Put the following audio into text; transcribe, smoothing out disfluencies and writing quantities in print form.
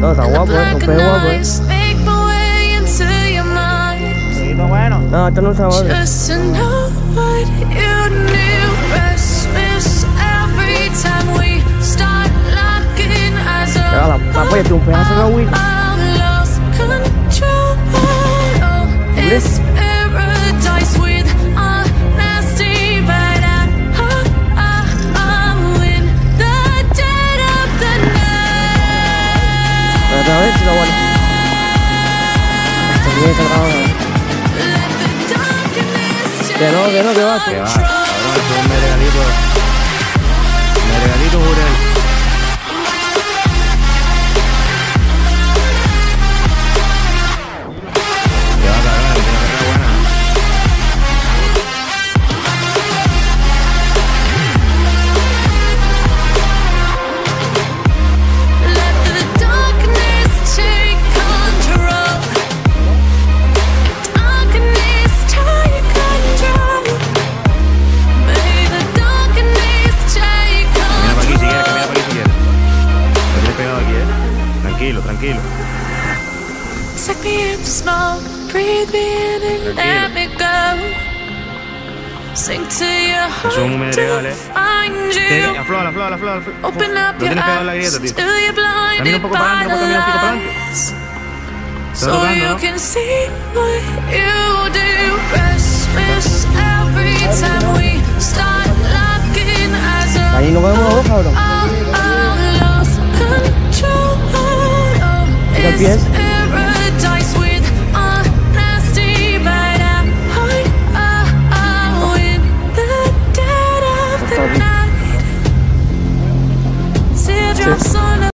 No, está guapo, pero es guapo, Sí, no, bueno. No, esto no se va. Apóyate un pedazo de agüita. ¿Ves? A ver si lo vuelvo. Que no, que va. Que va, cabrón, que un medregalito. Medregalito Jurel. Que va, cabrón, que no queda buena. Tranquilo. Suck me in small, breathe me in and let me go. Sink to your heart to find you. Afloja. Open up your eyes till you're blinded by the lies, so you can see what you do. Christmas every time we start locking eyes up. All our lost control. Yes.